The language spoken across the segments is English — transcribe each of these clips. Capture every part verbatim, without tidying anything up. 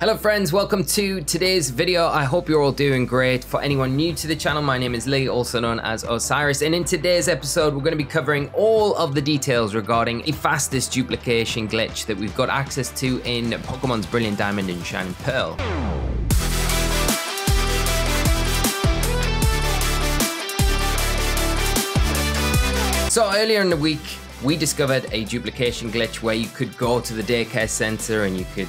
Hello friends, welcome to today's video. I hope you're all doing great. For anyone new to the channel, my name is Lee, also known as Osiris, and in today's episode we're going to be covering all of the details regarding the fastest duplication glitch that we've got access to in Pokemon's Brilliant Diamond and Shining Pearl. So earlier in the week, we discovered a duplication glitch where you could go to the daycare center and you could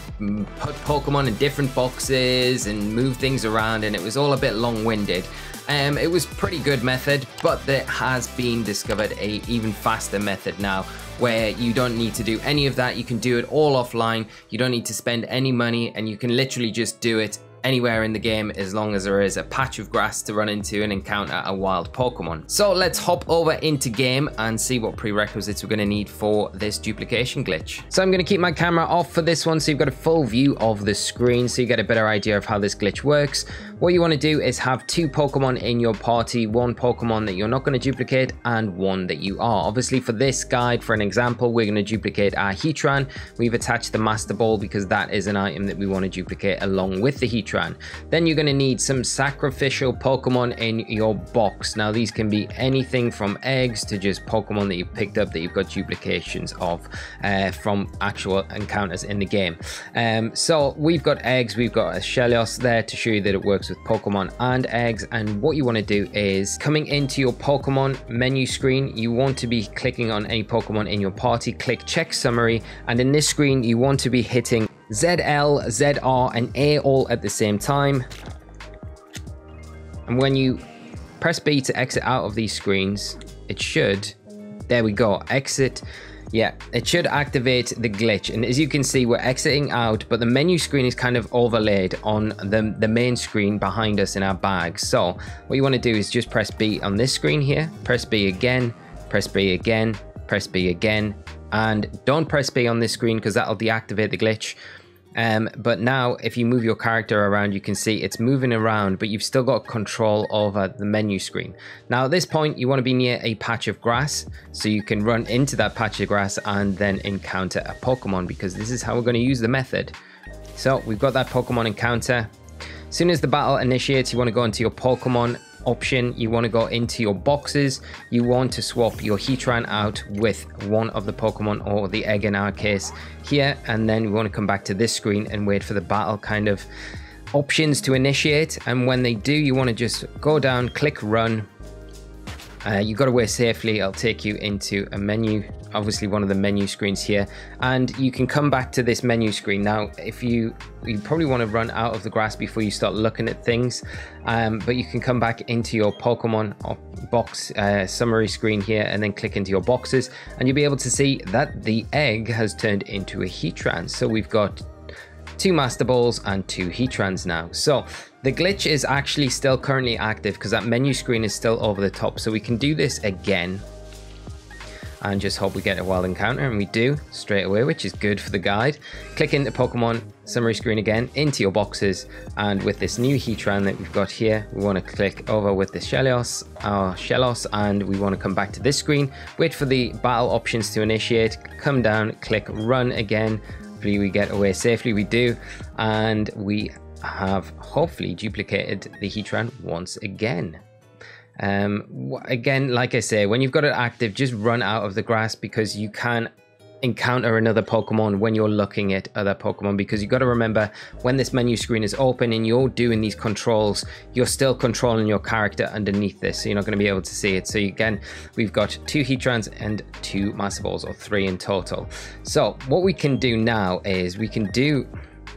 put Pokemon in different boxes and move things around, and it was all a bit long-winded. Um, it was pretty good method, but there has been discovered a even faster method now where you don't need to do any of that. You can do it all offline. You don't need to spend any money, and you can literally just do it anywhere in the game as long as there is a patch of grass to run into and encounter a wild Pokemon. So let's hop over into game and see what prerequisites we're going to need for this duplication glitch. So I'm going to keep my camera off for this one so you've got a full view of the screen so you get a better idea of how this glitch works. What you want to do is have two Pokemon in your party, one Pokemon that you're not going to duplicate and one that you are. Obviously for this guide, for an example, we're going to duplicate our Heatran. We've attached the Master Ball because that is an item that we want to duplicate along with the Heatran. Then you're going to need some sacrificial Pokemon in your box. Now these can be anything from eggs to just Pokemon that you've picked up that you've got duplications of uh, from actual encounters in the game. Um, so we've got eggs, we've got a Shellos there to show you that it works with Pokemon and eggs. And what you want to do is, coming into your Pokemon menu screen, you want to be clicking on any Pokemon in your party, click check summary, and in this screen you want to be hitting Z L, Z R and A all at the same time, and when you press B to exit out of these screens, it should, there we go, exit. Yeah, it should activate the glitch, and as you can see we're exiting out, but the menu screen is kind of overlaid on the, the main screen behind us in our bag. So what you want to do is just press B on this screen here, press B again, press B again, press B again, and don't press B on this screen because that'll deactivate the glitch. Um, but now if you move your character around, you can see it's moving around, but you've still got control over the menu screen. Now at this point you want to be near a patch of grass so you can run into that patch of grass and then encounter a Pokemon, because this is how we're going to use the method. So we've got that Pokemon encounter. As soon as the battle initiates, you want to go into your Pokemon option, you want to go into your boxes, you want to swap your Heatran out with one of the Pokemon, or the egg in our case here, and then we want to come back to this screen and wait for the battle kind of options to initiate. And when they do, you want to just go down, click run. Uh, you got away safely, I'll take you into a menu, obviously one of the menu screens here, and you can come back to this menu screen. Now if you you probably want to run out of the grass before you start looking at things, um, but you can come back into your Pokemon or box uh, summary screen here and then click into your boxes, and you'll be able to see that the egg has turned into a Heatran. So we've got two Master Balls and two Heatrans now. So the glitch is actually still currently active because that menu screen is still over the top, so we can do this again and just hope we get a wild encounter, and we do straight away, which is good for the guide. Click into Pokemon summary screen again, into your boxes, and with this new Heatran that we've got here, we want to click over with the Shellos, our Shellos, and we want to come back to this screen, wait for the battle options to initiate, come down, click run again. We get away safely, we do, and we have hopefully duplicated the Heatran once again. Um, again, like I say, when you've got it active, just run out of the grass because you can encounter another Pokemon when you're looking at other Pokemon, because you got to remember, when this menu screen is open and you're doing these controls, you're still controlling your character underneath this, so you're not going to be able to see it. So again, we've got two Heatrans and two Master Balls, or three in total. So what we can do now is we can do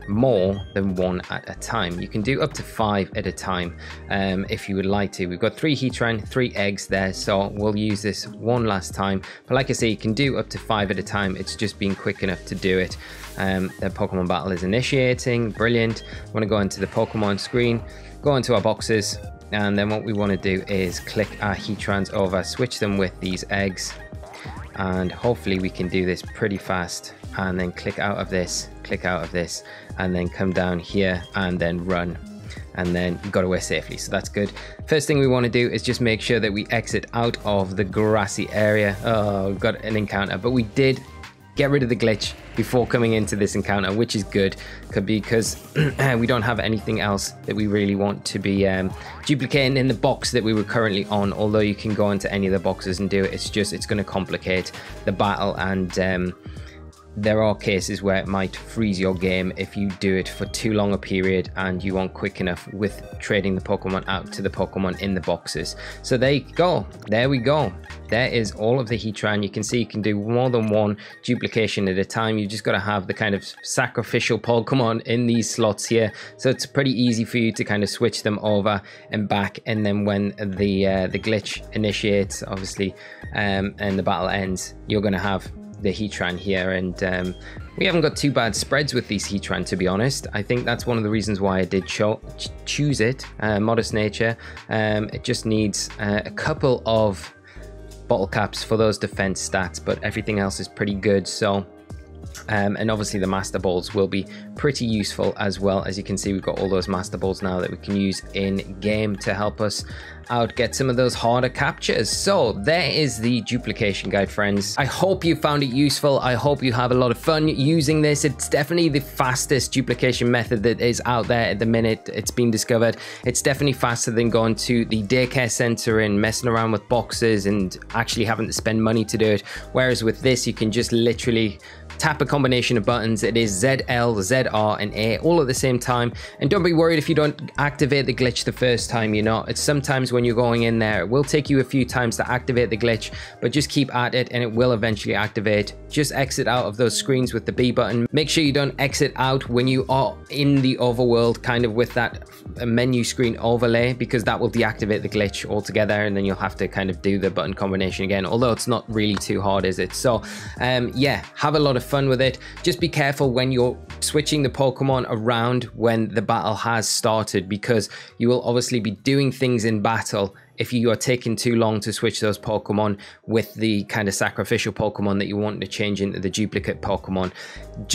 more than one at a time. You can do up to five at a time um, if you would like to. We've got three Heatran, three eggs there, so we'll use this one last time, but like I say, you can do up to five at a time. It's just been quick enough to do it. Um, the Pokemon battle is initiating, brilliant. We want to go into the Pokemon screen, go into our boxes, and then what we want to do is click our Heatrans over, switch them with these eggs, and hopefully we can do this pretty fast, and then click out of this, click out of this, and then come down here and then run, and then got away safely, so that's good. First thing we want to do is just make sure that we exit out of the grassy area. Oh, we've got an encounter, but we did get rid of the glitch before coming into this encounter, which is good because we don't have anything else that we really want to be um, duplicating in the box that we were currently on. Although you can go into any of the boxes and do it, it's just it's going to complicate the battle, and um, there are cases where it might freeze your game if you do it for too long a period and you aren't quick enough with trading the Pokemon out to the Pokemon in the boxes. So there you go. There we go. There is all of the Heatran. You can see you can do more than one duplication at a time. You just got to have the kind of sacrificial Pokemon in these slots here. So it's pretty easy for you to kind of switch them over and back. And then when the uh, the glitch initiates, obviously, um, and the battle ends, you're going to have the Heatran here, and um, we haven't got too bad spreads with these Heatran, to be honest. I think that's one of the reasons why I did cho ch choose it, uh, Modest Nature. Um, it just needs uh, a couple of bottle caps for those defense stats, but everything else is pretty good. So um, and obviously the Master Balls will be pretty useful as well. As you can see, we've got all those Master Balls now that we can use in game to help us out get some of those harder captures. So there is the duplication guide, friends. I hope you found it useful. I hope you have a lot of fun using this. It's definitely the fastest duplication method that is out there at the minute. It's been discovered. It's definitely faster than going to the daycare center and messing around with boxes and actually having to spend money to do it. Whereas with this, you can just literally tap a combination of buttons. It is Z L, Z R and A all at the same time. And don't be worried if you don't activate the glitch the first time. You know, it's sometimes when When you're going in there, it will take you a few times to activate the glitch, but just keep at it and it will eventually activate. Just exit out of those screens with the B button. Make sure you don't exit out when you are in the overworld, kind of with that menu screen overlay, because that will deactivate the glitch altogether, and then you'll have to kind of do the button combination again. Although it's not really too hard, is it? So um yeah, have a lot of fun with it. Just be careful when you're switching the Pokemon around when the battle has started, because you will obviously be doing things in battle if you are taking too long to switch those Pokemon with the kind of sacrificial Pokemon that you want to change into the duplicate Pokemon.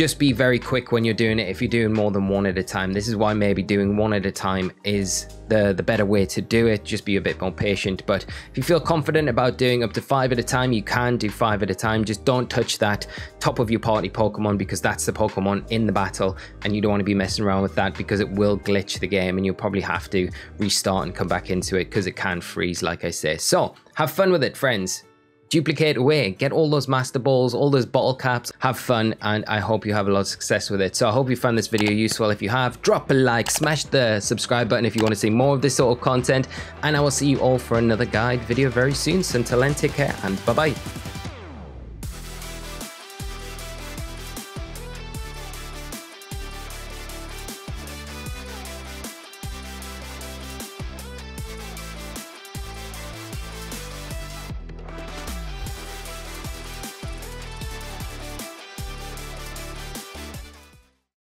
Just be very quick when you're doing it if you're doing more than one at a time. This is why maybe doing one at a time is the, the better way to do it. Just be a bit more patient. But if you feel confident about doing up to five at a time, you can do five at a time. Just don't touch that top of your party Pokemon, because that's the Pokemon in the battle and you don't want to be messing around with that, because it will glitch the game and you'll probably have to restart and come back into it because it can freeze, like I say. So have fun with it, friends. Duplicate away, get all those Master Balls, all those bottle caps, have fun, and I hope you have a lot of success with it. So I hope you found this video useful. If you have, drop a like, smash the subscribe button if you want to see more of this sort of content, and I will see you all for another guide video very soon. So until then, take care and bye bye.